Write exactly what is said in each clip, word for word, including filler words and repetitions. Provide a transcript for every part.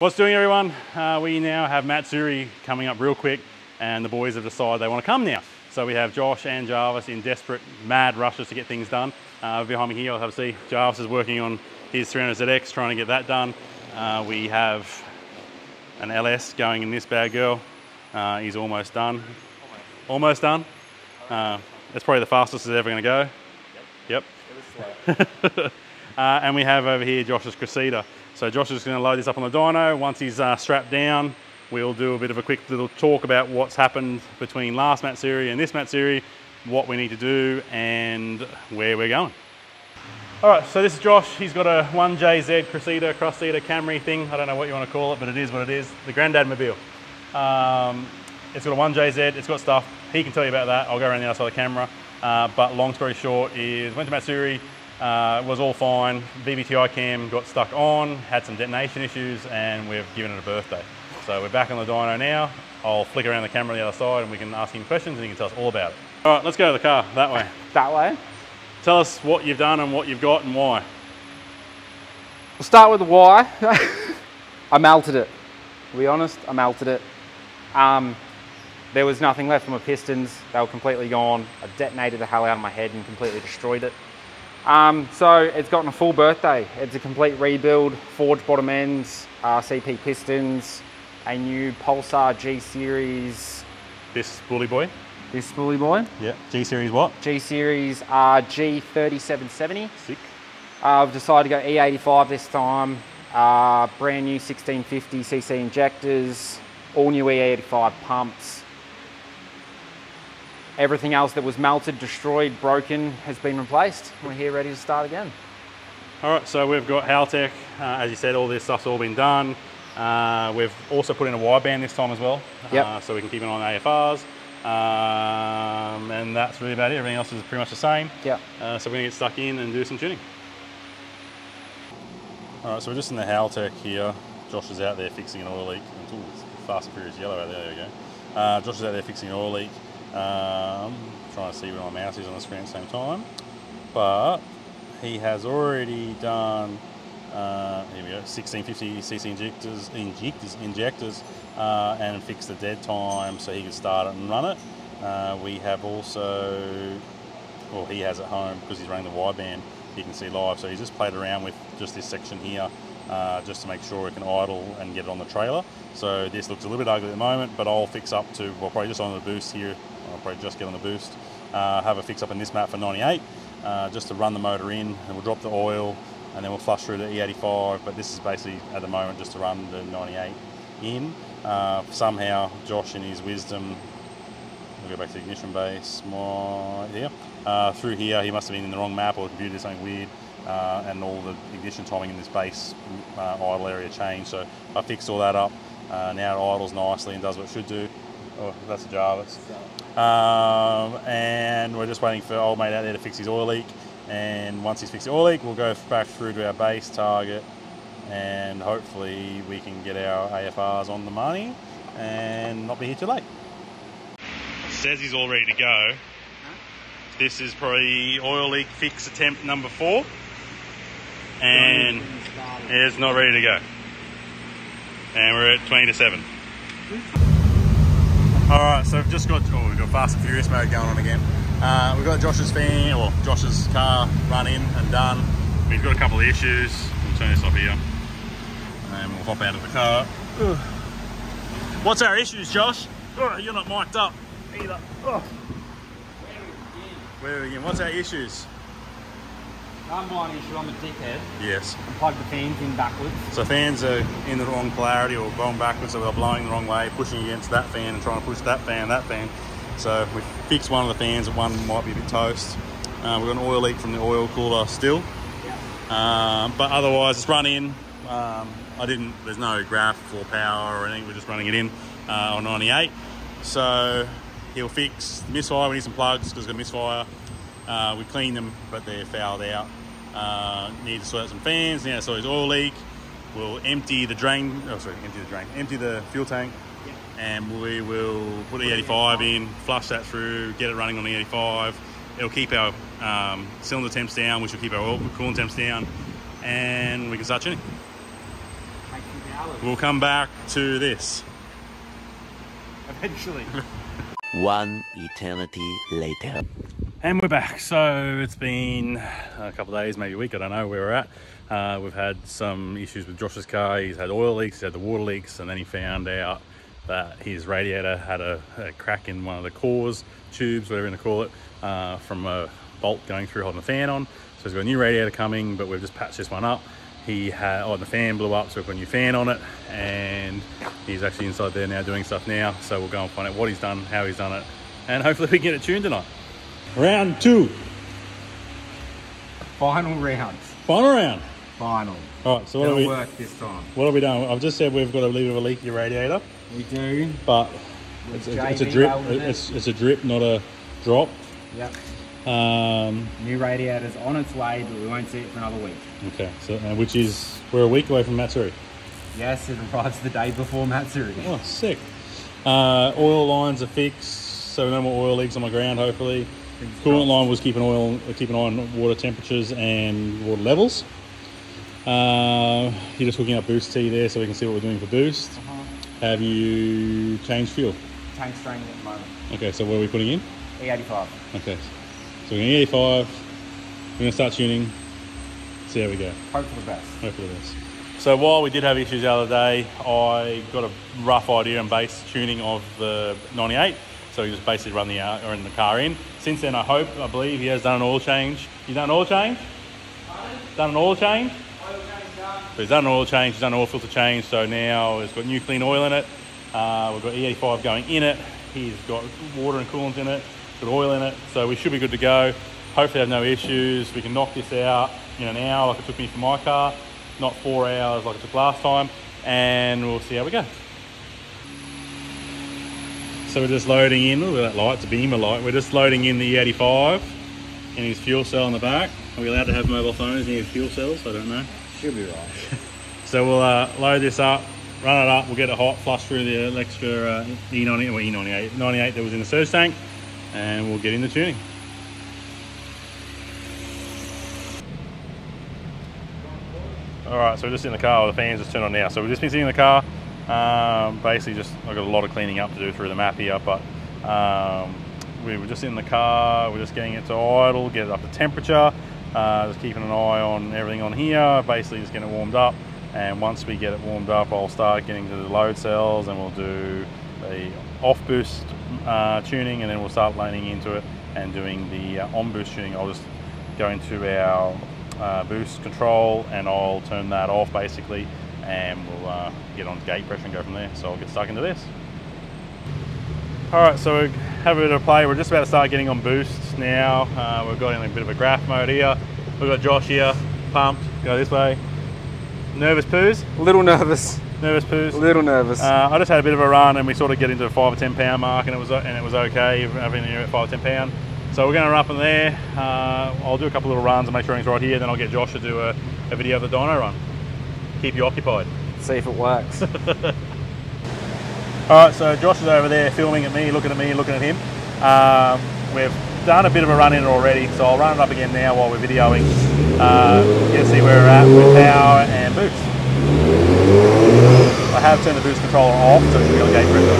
What's doing, everyone? Uh, we now have Matsuri coming up real quick, and the boys have decided they want to come now. So we have Josh and Jarvis in desperate, mad rushes to get things done. Uh, behind me here, I'll have a see. Jarvis is working on his three hundred Z X, trying to get that done. Uh, we have an L S going in this bad girl. Uh, he's almost done. Almost done. Uh, that's probably the fastest it's ever going to go. Yep. It was slow. Uh, and we have over here Josh's Cressida. So Josh is going to load this up on the dyno. Once he's uh, strapped down, we'll do a bit of a quick little talk about what's happened between last Matsuri and this Matsuri, what we need to do and where we're going. All right, so this is Josh. He's got a one J Z Cressida, Cressida Camry thing. I don't know what you want to call it, but it is what it is. The granddad mobile. Um, it's got a one J Z, it's got stuff. He can tell you about that. I'll go around the other side of the camera. Uh, but long story short is went to Matsuri. Uh, it was all fine. B B T I cam got stuck on, had some detonation issues, and we've given it a birthday. So we're back on the dyno now. I'll flick around the camera on the other side and we can ask him questions and he can tell us all about it. All right, let's go to the car, that way. That way? Tell us what you've done and what you've got and why. We'll start with the why. I melted it. To be honest, I melted it. Um, there was nothing left from my pistons. They were completely gone. I detonated the hell out of my head and completely destroyed it. Um, so it's gotten a full birthday. It's a complete rebuild, forged bottom ends, uh, C P pistons, a new Pulsar G series. This spoolie boy? This spoolie boy. Yeah, G series what? G series uh, G thirty-seven seventy. Sick. Uh, I've decided to go E eighty-five this time, uh, brand new sixteen fifty C C injectors, all new E eighty-five pumps. Everything else that was melted, destroyed, broken has been replaced. We're here ready to start again. All right, so we've got Haltech. Uh, as you said, all this stuff's all been done. Uh, we've also put in a wideband this time as well, yep. uh, so we can keep an eye on A F Rs. Um, and that's really about it. Everything else is pretty much the same. Yep. Uh, so we're gonna get stuck in and do some tuning. All right, so we're just in the Haltech here. Josh is out there fixing an oil leak. Ooh, it's fast and furious yellow out there, there you go. Uh, Josh is out there fixing an oil leak. Um, trying to see where my mouse is on the screen at the same time, but he has already done uh, here we go sixteen fifty C C injectors injectors injectors uh, and fixed the dead time so he can start it and run it. Uh, we have also, well, he has at home because he's running the wideband. He can see live, so he's just played around with just this section here. Uh, just to make sure it can idle and get it on the trailer. So this looks a little bit ugly at the moment, but I'll fix up to, well, probably just on the boost here. I'll probably just get on the boost. Uh, have a fix up in this map for ninety-eight, uh, just to run the motor in, and we'll drop the oil, and then we'll flush through the E eighty-five, but this is basically, at the moment, just to run the ninety-eight in. Uh, somehow, Josh in his wisdom, we'll go back to the ignition base, more here. Uh, through here, he must have been in the wrong map, or computer did something weird. Uh, and all the ignition timing in this base uh, idle area changed. So I fixed all that up. Uh, now it idles nicely and does what it should do. Oh, that's a Jarvis. Um, and we're just waiting for old mate out there to fix his oil leak. And once he's fixed the oil leak, we'll go back through to our base target. And hopefully we can get our A F Rs on the money and not be here too late. Says he's all ready to go. This is probably oil leak fix attempt number four. And it's not ready to go. And we're at twenty to seven. All right, so we've just got, oh, we've got Fast and Furious mode going on again. Uh, we've got Josh's fan, or Josh's car run in and done. We've got a couple of issues. We'll turn this off here. And we'll hop out of the car. Ugh. What's our issues, Josh? Oh, you're not mic'd up either. Oh. Where are we again? What's our issues? I'm my issue, I'm a dickhead. Yes. I plugged the fans in backwards. So fans are in the wrong polarity or going backwards, so they're blowing the wrong way, pushing against that fan and trying to push that fan, that fan. So if we fix one of the fans, one might be a bit toast. Uh, we've got an oil leak from the oil cooler still. Yeah. Um, but otherwise, it's run in. Um, I didn't, there's no graph for power or anything, we're just running it in uh, on ninety-eight. So he'll fix the misfire. We need some plugs because it's got a misfire. Uh, we clean them, but they're fouled out. Uh, need to sort out some fans. Now, so his oil leak. We'll empty the drain. Oh, sorry, empty the drain. Empty the fuel tank, yeah. And we will put the E eighty-five in, flush that through, get it running on the E eighty-five. It'll keep our um, cylinder temps down, which will keep our oil coolant temps down, and we can start tuning. We'll come back to this eventually. One eternity later. And we're back. So it's been a couple of days, maybe a week, I don't know where we're at. Uh, we've had some issues with Josh's car. He's had oil leaks, he's had the water leaks, and then he found out that his radiator had a, a crack in one of the cores, tubes, whatever you want to call it, uh, from a bolt going through holding the fan on. So he's got a new radiator coming, but we've just patched this one up. He had, oh, the fan blew up, so we put a new fan on it, and he's actually inside there now doing stuff now. So we'll go and find out what he's done, how he's done it, and hopefully we can get it tuned tonight. Round two. Final round. Final round. Final. All right, so what are we? It'll work this time. What are we doing? I've just said we've got a little bit of a leaky radiator. We do. But it's a, it's a drip. It's, it's a drip, not a drop. Yep. Um, New radiator's on its way, but we won't see it for another week. Okay, so uh, which is, we're a week away from Matsuri. Yes, it arrives the day before Matsuri. Oh, sick. Uh, oil lines are fixed, so no more oil leaks on the ground, hopefully. It's Coolant dropped. Line was keeping oil, keeping eye on water temperatures and water levels. Uh, you're just hooking up boost T there so we can see what we're doing for boost. Uh-huh. Have you changed fuel? Changed strain at the moment. Okay, so what are we putting in? E eighty-five. Okay. So we're going to E eighty-five, we're going to start tuning, see how we go. Hope for the best. Hope for the best. So while we did have issues the other day, I got a rough idea and base tuning of the ninety-eight. So we just basically run the, uh, run the car in. Since then, I hope, I believe he has done an oil change. You done an oil change? Done an oil change? Oil change done. So he's done an oil change, he's done an oil filter change. So now it's got new clean oil in it. Uh, we've got E eighty-five going in it. He's got water and coolant in it. Got oil in it, so we should be good to go. Hopefully have no issues. We can knock this out in an hour like it took me for my car, not four hours like it took last time, and we'll see how we go. So we're just loading in, look at that light, it's a beamer light. We're just loading in the E eighty-five and his fuel cell in the back. Are we allowed to have mobile phones near fuel cells? I don't know. Should be right. So we'll uh, load this up, run it up, we'll get it hot, flush through the extra uh, E ninety, well, E ninety-eight, ninety-eight that was in the surge tank, and we'll get into tuning. All right, so we're just in the car, the fan's just turned on now. So we've just been sitting in the car. Um, basically just, I've got a lot of cleaning up to do through the map here, but um, we were just in the car, we're just getting it to idle, get it up to temperature, uh, just keeping an eye on everything on here, basically just getting it warmed up. And once we get it warmed up, I'll start getting to the load cells and we'll do the off boost uh, tuning, and then we'll start leaning into it and doing the uh, on boost tuning. I'll just go into our uh, boost control and I'll turn that off basically, and we'll uh, get on gate pressure and go from there. So I'll get stuck into this. All right, so we have a bit of a play. We're just about to start getting on boosts now. Uh, we've got in a bit of a graph mode here. We've got Josh here, pumped, go this way. Nervous poos? A little nervous. Nervous poos? A little nervous. Uh, I just had a bit of a run and we sort of get into the five or ten pound mark, and it was and it was okay, having you at five or ten pound. So we're gonna run up in there. Uh, I'll do a couple little runs and make sure he's right here, then I'll get Josh to do a, a video of the dyno run. Keep you occupied. See if it works. All right, so Josh is over there filming at me, looking at me, looking at him. Um, we've done a bit of a run in it already, so I'll run it up again now while we're videoing. Uh, you can see where we're at with power and boost. I have turned the boost controller off, so it should be on gate pressure.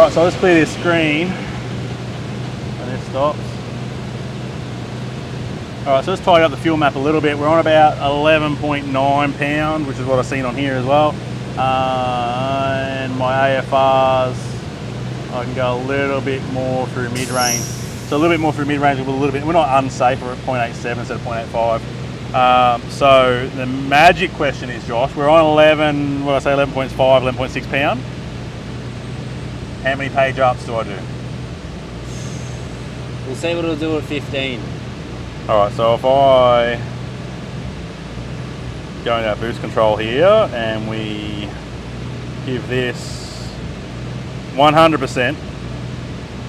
Alright, so I'll just clear this screen. And it stops. Alright, so let's tidy up the fuel map a little bit. We're on about eleven point nine pound, which is what I've seen on here as well. Uh, and my A F Rs, I can go a little bit more through mid-range. So a little bit more through mid-range, a little bit, we're not unsafe, we're at point eight seven instead of point eight five. Um, so the magic question is, Josh, we're on eleven, what did I say, eleven point five, eleven point six pound. How many page ups do I do? We'll see what it'll do at fifteen. Alright, so if I go into our boost control here and we give this one hundred percent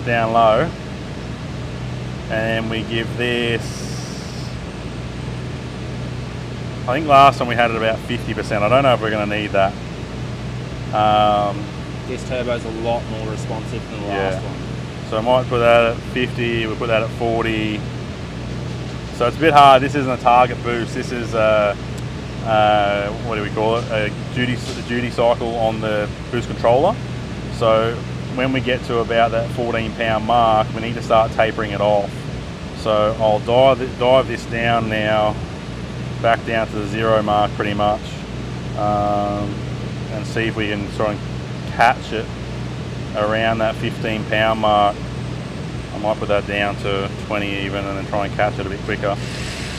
down low, and we give this I think last time we had it about fifty percent. I don't know if we're going to need that. Um, this turbo is a lot more responsive than the yeah. last one. So I might put that at fifty, we'll put that at forty. So it's a bit hard. This isn't a target boost. This is a, uh, what do we call it? A duty, a duty cycle on the boost controller. So when we get to about that fourteen pound mark, we need to start tapering it off. So I'll dive, dive this down now, back down to the zero mark pretty much, um, and see if we can sort of catch it around that fifteen pound mark. I might put that down to twenty even and then try and catch it a bit quicker.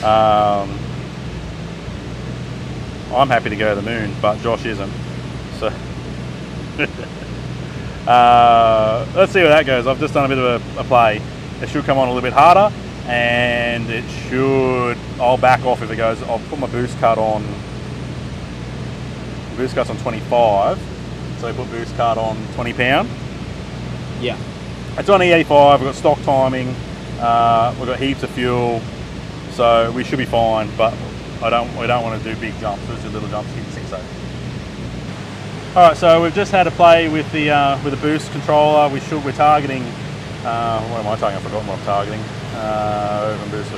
Um, I'm happy to go to the moon, but Josh isn't. So uh, let's see where that goes. I've just done a bit of a, a play. It should come on a little bit harder, and it should, I'll back off if it goes. I'll put my boost cut on, boost cut's on twenty-five. So I put boost cut on twenty pound. Yeah. It's on E eighty-five, we've got stock timing, uh, we've got heaps of fuel, so we should be fine, but I don't, we don't want to do big jumps, let's do little jumps, hit six oh. All right, so we've just had a play with the, uh, with the boost controller. We should, we're targeting, Uh, what am I targeting? I've forgotten what I'm targeting. Uh, open boost.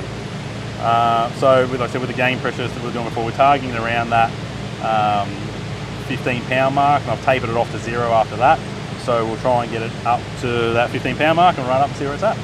Uh, so, with, like I said, with the gain pressures that we were doing before, we're targeting it around that um, fifteen pound mark, and I've tapered it off to zero after that. So we'll try and get it up to that fifteen pound mark and run up and see where it's at.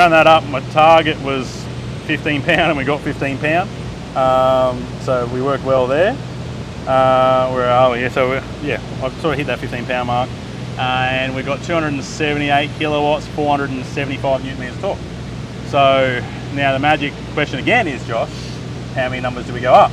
Ran that up, my target was fifteen pound and we got fifteen pound, um, so we worked well there. Uh, where are we? Yeah, so we're, yeah, I've sort of hit that fifteen pound mark, uh, and we got two hundred seventy-eight kilowatts, four hundred seventy-five newton meters torque. So now the magic question again is, Josh, how many numbers do we go up?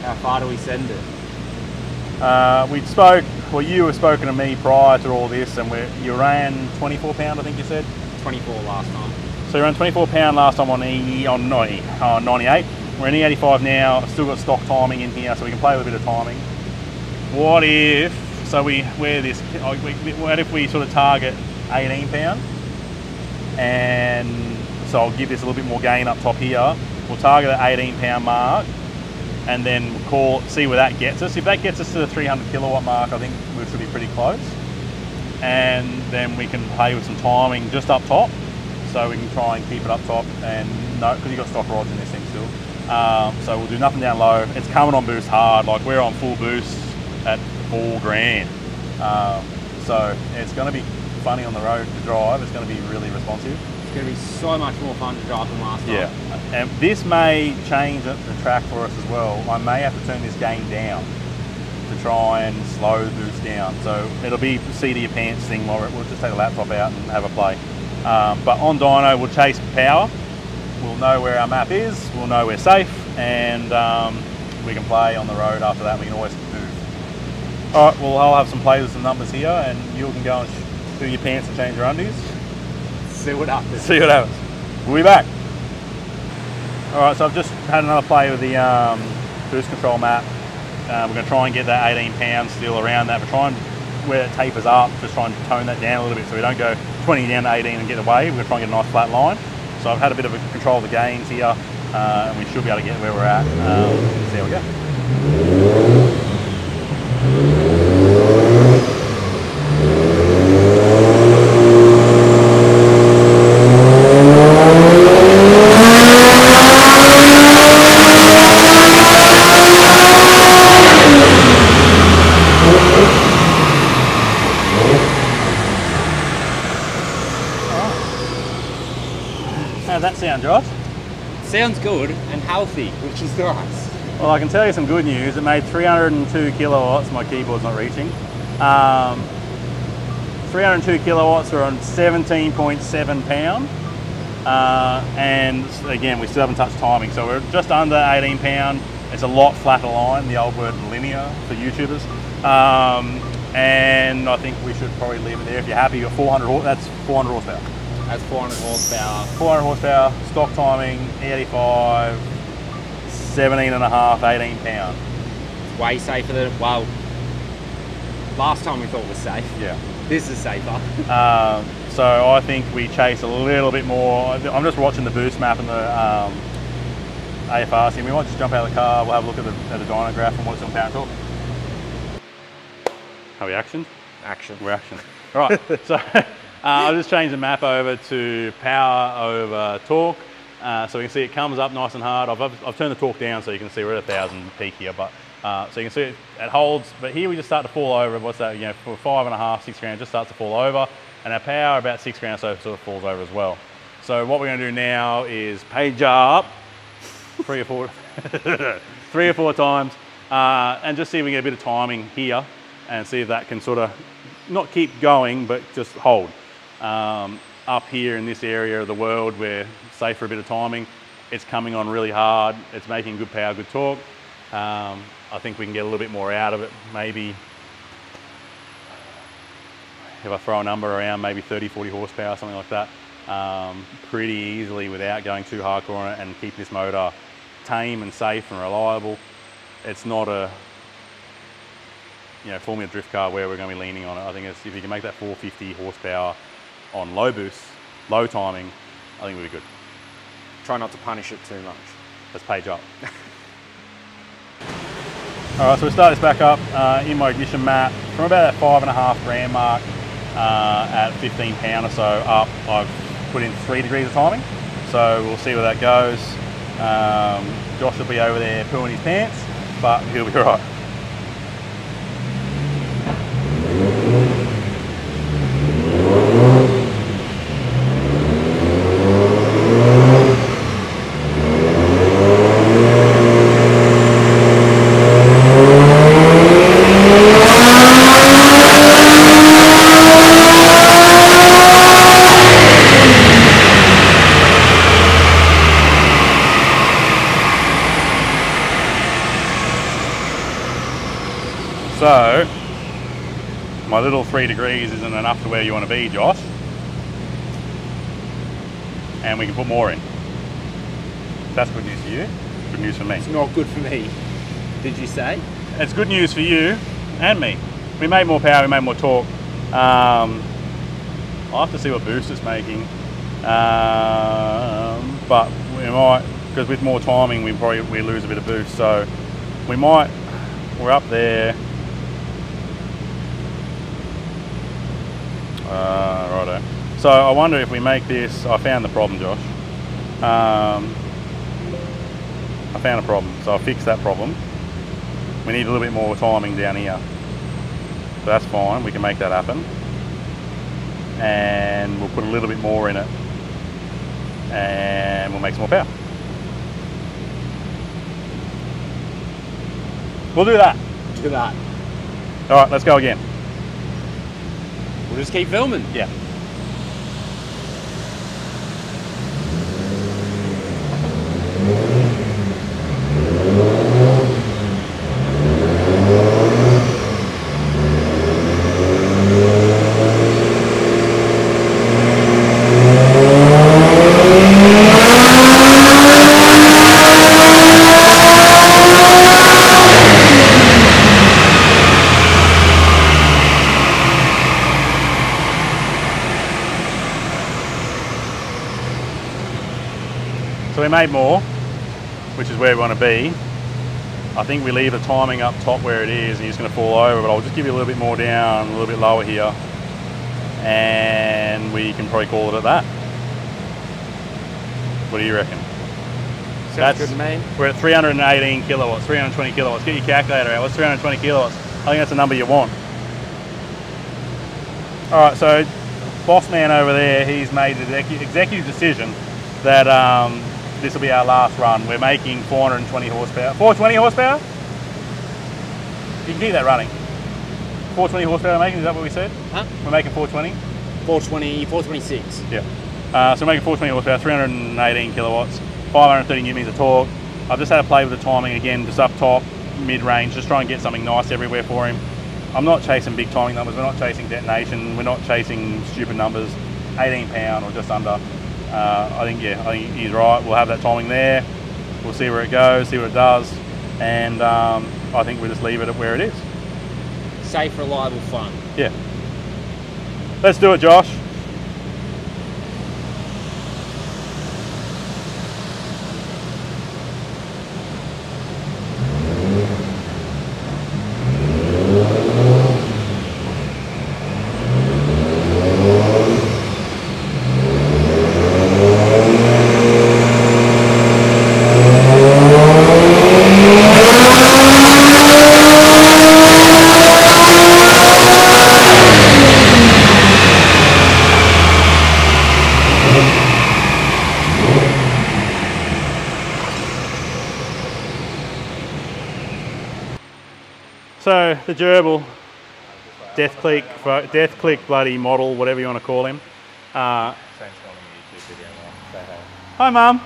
How far do we send it? Uh, we spoke, well, you were spoken to me prior to all this, and we're, you ran twenty-four pound, I think you said. twenty-four last time. So you're on twenty-four pound last time on E on ninety, on ninety-eight. We're in E eighty-five now. I've still got stock timing in here, so we can play with a bit of timing. What if? So we wear this. What if we sort of target eighteen pound? And so I'll give this a little bit more gain up top here. We'll target the eighteen pound mark, and then we'll call see where that gets us. If that gets us to the three hundred kilowatt mark, I think we should be pretty close. And then we can play with some timing just up top, so we can try and keep it up top. And no, because you've got stock rods in this thing still, um, so we'll do nothing down low. It's coming on boost hard, like we're on full boost at four grand. Um, so it's going to be funny on the road to drive. It's going to be really responsive. It's going to be so much more fun to drive than last yeah. time. Yeah, and this may change the track for us as well. I may have to turn this gain down to try and slow the boost down, so it'll be seat of your pants thing. While we'll just take the laptop out and have a play, um, but on dyno we'll chase power, we'll know where our map is, we'll know we're safe, and um, we can play on the road after that. We can always move. All right, well, I'll have some plays with some numbers here, and you can go and do your pants and change your undies, see what happens. See what happens. We'll be back. All right, so I've just had another play with the um, boost control map. Uh, we're going to try and get that eighteen pounds still around that. We're trying where it tapers up, just trying to tone that down a little bit so we don't go twenty down to eighteen and get away. We're going to try and get a nice flat line. So I've had a bit of a control of the gains here, uh, and we should be able to get where we're at. Um, so there we go. Josh? Sounds good and healthy, which is nice. Well, I can tell you some good news. It made three hundred two kilowatts. My keyboard's not reaching. Um, three hundred two kilowatts, we're on seventeen point seven pound. Uh, and again, we still haven't touched timing, so we're just under eighteen pound. It's a lot flatter line, the old word linear for YouTubers. Um, and I think we should probably leave it there. If you're happy, you're four hundred, that's four hundred horsepower. That's four hundred horsepower. four hundred horsepower, stock timing, E eighty-five, seventeen and a half, eighteen pound. It's way safer than, well, last time we thought it was safe. Yeah. This is safer. uh, so I think we chase a little bit more. I'm just watching the boost map and the um, A F R, so we might just jump out of the car, we'll have a look at the, at the dynograph and what's on power torque. Are we action? Action. We're action. All right, so uh, I'll just change the map over to power over torque. Uh, so we can see it comes up nice and hard. I've, I've turned the torque down so you can see we're at a thousand peak here, but uh, so you can see it, it holds, but here we just start to fall over. What's that, you know, for five and a half, six grand, just starts to fall over. And our power about six grand, so it sort of falls over as well. So what we're gonna do now is page up three or four, three or four times, uh, and just see if we get a bit of timing here and see if that can sort of not keep going, but just hold. Um, up here in this area of the world, we're safe for a bit of timing. It's coming on really hard. It's making good power, good torque. Um, I think we can get a little bit more out of it. Maybe if I throw a number around, maybe thirty, forty horsepower, something like that, um, pretty easily without going too hardcore on it, and keep this motor tame and safe and reliable. It's not a, you know, Formula Drift car where we're going to be leaning on it. I think it's, if you can make that four hundred fifty horsepower on low boost, low timing, I think we'll be good. Try not to punish it too much. Let's page up. All right, so we start this back up uh, in my ignition map from about that five and a half grand mark uh, at fifteen pound or so up. I've put in three degrees of timing, so we'll see where that goes. Um, Josh will be over there pooing his pants, but he'll be all right. So, my little three degrees isn't enough to where you want to be, Josh. And we can put more in. That's good news for you, good news for me. It's not good for me, did you say? It's good news for you and me. We made more power, we made more torque. Um, I'll have to see what boost it's making. Um, but we might, because with more timing, we probably we lose a bit of boost. So, we might, we're up there. Uh, righto. So I wonder if we make this, I found the problem, Josh. Um, I found a problem, so I'll fix that problem. We need a little bit more timing down here. So that's fine, we can make that happen. And we'll put a little bit more in it. And we'll make some more power. We'll do that. Do that. All right, let's go again. We'll just keep filming. Yeah. Made more, which is where we want to be. I think we leave the timing up top where it is and you're just going to fall over, but I'll just give you a little bit more down, a little bit lower here, and we can probably call it at that. What do you reckon? Sounds That's, good to me. We're at three hundred eighteen kilowatts, three hundred twenty kilowatts. Get your calculator out. What's three hundred twenty kilowatts? I think that's the number you want. All right, so boss man over there, he's made the executive decision that um, this will be our last run. We're making four hundred twenty horsepower. four hundred twenty horsepower? You can keep that running. four twenty horsepower making, is that what we said? Huh? We're making four twenty? four twenty, four twenty-six. Yeah. Uh, so we're making four twenty horsepower, three hundred eighteen kilowatts, five hundred thirty newtons of torque. I've just had to play with the timing again, just up top, mid-range, just try and get something nice everywhere for him. I'm not chasing big timing numbers, we're not chasing detonation, we're not chasing stupid numbers, eighteen pound or just under. Uh, I think, yeah, I think he's right. We'll have that timing there. We'll see where it goes, see what it does. And um, I think we'll just leave it at where it is. Safe, reliable, fun. Yeah. Let's do it, Josh. So the gerbil, death click, death click, bloody model, whatever you want to call him. Uh, hi, Mum.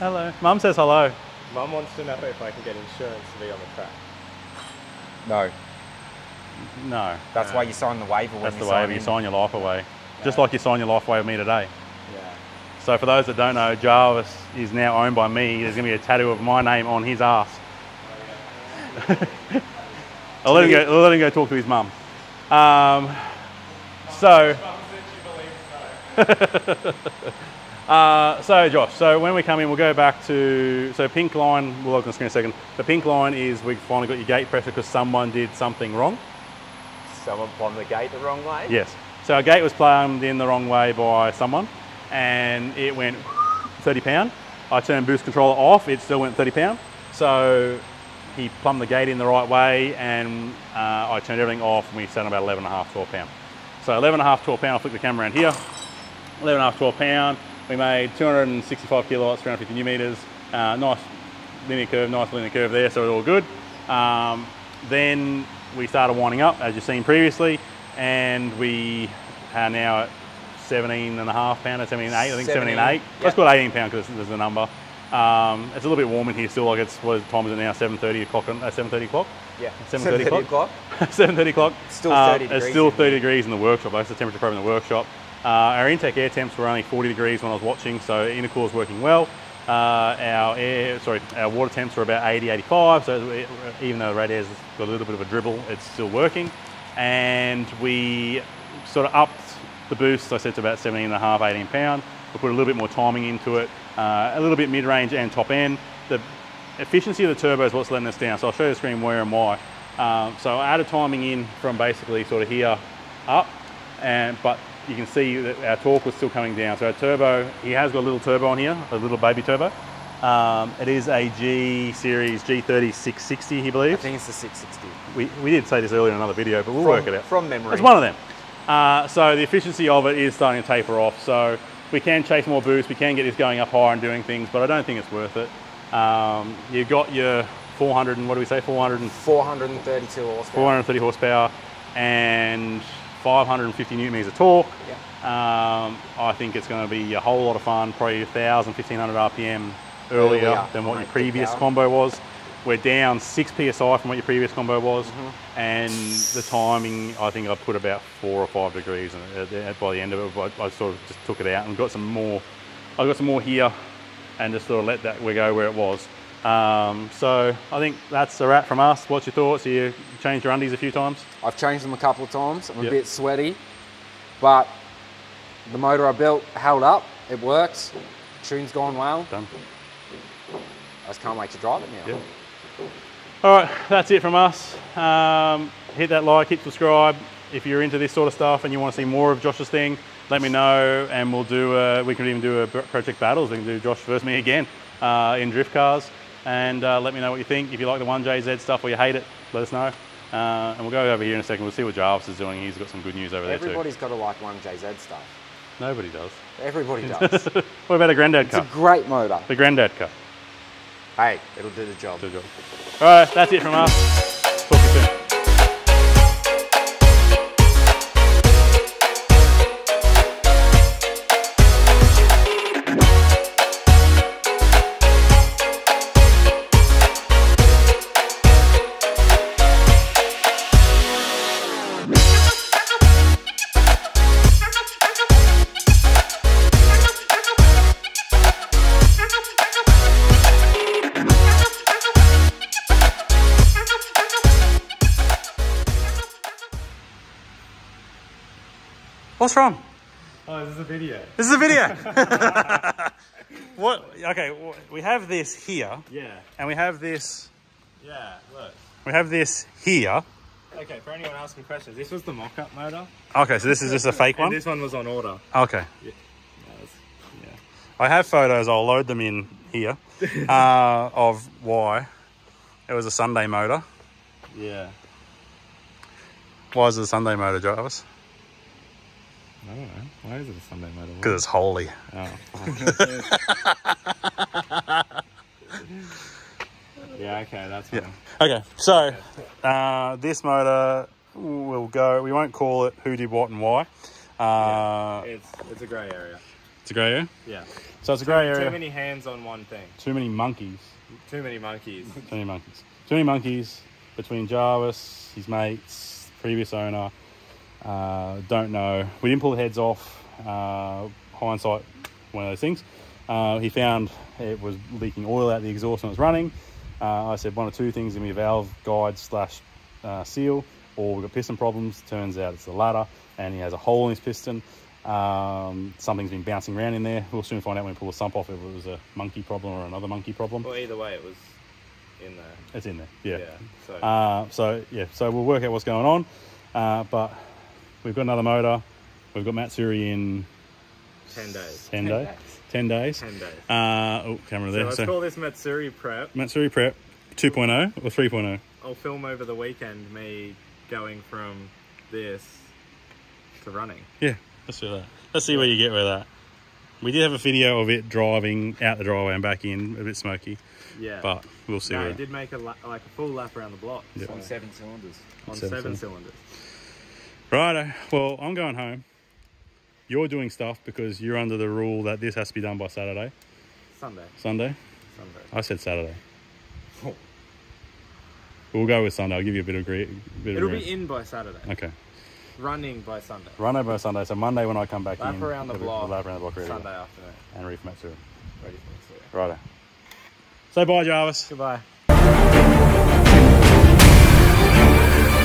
Hello. Mum says hello. Mum wants to know if I can get insurance to be on the track. No. No. That's no. why you sign the waiver. When That's you the waiver. You sign your life away, no. just like you sign your life away with me today. Yeah. So for those that don't know, Jarvis is now owned by me. There's going to be a tattoo of my name on his ass. I'll let him go, I'll let him go talk to his mum. Um, so, uh, so Josh, so when we come in, we'll go back to, so pink line, we'll look on the screen in a second. The pink line is we finally got your gate pressure because someone did something wrong. Someone plumbed the gate the wrong way? Yes. So our gate was plumbed in the wrong way by someone and it went thirty pound. I turned boost controller off, it still went thirty pound. So he plumbed the gate in the right way and uh, I turned everything off and we sat on about eleven and a half, twelve pound. So eleven and a half, twelve pound, I'll flick the camera around here. eleven and a half, twelve pound. We made two hundred sixty-five kilowatts, three hundred fifty new meters. Uh, nice linear curve, nice linear curve there, so it's all good. Um, then we started winding up, as you've seen previously, and we are now at seventeen and a half pound, or seventeen and eight, I think seventeen and eight. Yep. Let's call it eighteen pound because there's the number. Um, it's a little bit warm in here still, like it's, what time is it now, seven thirty o'clock, uh, seven thirty o'clock? Yeah, seven thirty o'clock. seven thirty o'clock. Still thirty uh, degrees. It's still thirty degrees in the workshop, that's the temperature probe in the workshop. Uh, our intake air temps were only forty degrees when I was watching, so intercooler's working well. Uh, our air, sorry, our water temps were about eighty, eighty-five, so even though the radiator's got a little bit of a dribble, it's still working. And we sort of upped the boost, I said, to about seventeen and a half, eighteen pound. We put a little bit more timing into it, uh, a little bit mid-range and top end. The efficiency of the turbo is what's letting us down, so I'll show you the screen where and why. Um, so I added timing in from basically sort of here up, and but you can see that our torque was still coming down. So our turbo, he has got a little turbo on here, a little baby turbo. Um, it is a G-Series G thirty six sixty, he believes. I think it's the six sixty. We, we did say this earlier in another video, but we'll from, work it out. From memory. It's one of them. Uh, so the efficiency of it is starting to taper off, so we can chase more boost, we can get this going up higher and doing things, but I don't think it's worth it. Um, you've got your four hundred and what do we say, four hundred and... four hundred thirty-two horsepower. four hundred thirty horsepower and five hundred fifty newton meters of torque. Yeah. Um, I think it's gonna be a whole lot of fun, probably one thousand, fifteen hundred R P M earlier Earlier. than what your previous combo was. We're down six P S I from what your previous combo was, mm-hmm. and the timing, I think I put about four or five degrees and by the end of it, I sort of just took it out and got some more, I got some more here and just sort of let that go where it was. Um, so I think that's a wrap from us. What's your thoughts? You changed your undies a few times? I've changed them a couple of times. I'm a yep. bit sweaty, but the motor I built held up, it works, tune's gone well. Done. I just can't wait to drive it now. Yep. All right, that's it from us. Um, hit that like, hit subscribe. If you're into this sort of stuff and you want to see more of Josh's thing, let me know and we'll do, a, we can even do a project battles. We can do Josh versus me again uh, in drift cars. And uh, let me know what you think. If you like the one J Z stuff or you hate it, let us know. Uh, and we'll go over here in a second. We'll see what Jarvis is doing. He's got some good news over Everybody's there too. Everybody's got to like one J Z stuff. Nobody does. Everybody does. What about a granddad car? It's a great motor. The granddad car. Hey, it'll do the job. Do the job. All right, that's it from us. What's wrong? Oh, this is a video. This is a video. What? Okay, we have this here. Yeah. And we have this. Yeah, look. We have this here. Okay, for anyone asking questions, this was the mock-up motor. Okay, so this is just a fake one? And this one was on order. Okay. Yeah. Yeah. I have photos, I'll load them in here, uh, of why it was a Sunday motor. Yeah. Why is it a Sunday motor, Jarvis? I don't know. Why is it a Sunday motor? Because it's holy. Oh. Yeah, okay, that's fine. Yeah. Okay, so uh, this motor will go, we won't call it who did what and why. Uh, yeah, it's, it's a grey area. It's a grey area? Yeah. So it's a grey area. Too many hands on one thing. Too many monkeys. Too many monkeys. Too many monkeys. Too many monkeys between Jarvis, his mates, previous owner. Uh, don't know. We didn't pull the heads off. Uh, hindsight, one of those things. Uh, he found it was leaking oil out the exhaust when it was running. Uh, I said one or two things, in my valve guide slash uh, seal, or we've got piston problems. Turns out it's the latter, and he has a hole in his piston. Um, something's been bouncing around in there. We'll soon find out when we pull the sump off if it was a monkey problem or another monkey problem. Well, either way, it was in there. It's in there, yeah. yeah so. Uh, so, yeah, so we'll work out what's going on. Uh, but we've got another motor. We've got Matsuri in... ten days. ten, ten days. days. ten days. ten days. Uh, oh, camera there. So let's so, call this Matsuri Prep. Matsuri Prep two point oh or three point oh? I'll film over the weekend me going from this to running. Yeah, let's do that. Let's see where you get with that. We did have a video of it driving out the driveway and back in, a bit smoky. Yeah. But we'll see. No, it did make a like a full lap around the block. Yep. So. On seven cylinders. On seven, seven cylinders. Righto. Well, I'm going home. You're doing stuff because you're under the rule that this has to be done by Saturday. Sunday. Sunday? Sunday. I said Saturday. Oh. We'll go with Sunday. I'll give you a bit of agree. Bit It'll of be in by Saturday. Okay. Running by Sunday. Running by Sunday. So Monday when I come back lap in. Around the block. Lap around the block. Ready Sunday right. afternoon. And reef Matsuri. Ready for Matsuri. Righto. Say bye, Jarvis. Goodbye.